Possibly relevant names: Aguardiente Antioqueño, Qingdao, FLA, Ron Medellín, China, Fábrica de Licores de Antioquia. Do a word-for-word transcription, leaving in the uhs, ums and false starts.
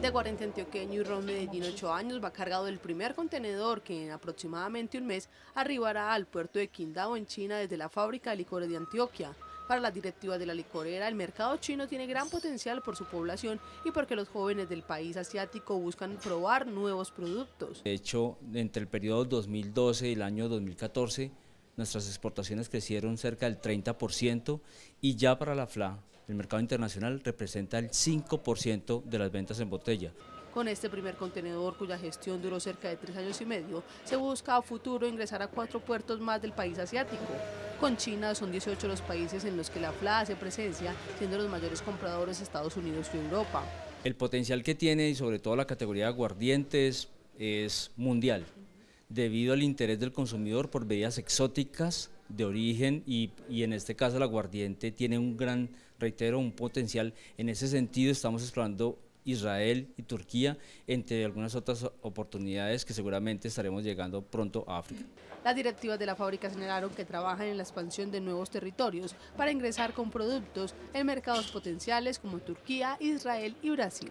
De Aguardiente Antioqueño y Ron Medellín, ocho años, va cargado el primer contenedor que en aproximadamente un mes arribará al puerto de Qingdao en China desde la Fábrica de Licores de Antioquia. Para las directivas de la licorera, el mercado chino tiene gran potencial por su población y porque los jóvenes del país asiático buscan probar nuevos productos. De hecho, entre el periodo dos mil doce y el año dos mil catorce, nuestras exportaciones crecieron cerca del treinta por ciento y ya para la F L A, el mercado internacional representa el cinco por ciento de las ventas en botella. Con este primer contenedor, cuya gestión duró cerca de tres años y medio, se busca a futuro ingresar a cuatro puertos más del país asiático. Con China son dieciocho los países en los que la F L A hace presencia, siendo los mayores compradores Estados Unidos y Europa. El potencial que tiene, y sobre todo la categoría de aguardientes, es mundial, debido al interés del consumidor por bebidas exóticas de origen y, y en este caso el aguardiente tiene un gran, reitero, un potencial. En ese sentido estamos explorando Israel y Turquía, entre algunas otras oportunidades que seguramente estaremos llegando pronto a África. Las directivas de la fábrica señalaron que trabajan en la expansión de nuevos territorios para ingresar con productos en mercados potenciales como Turquía, Israel y Brasil.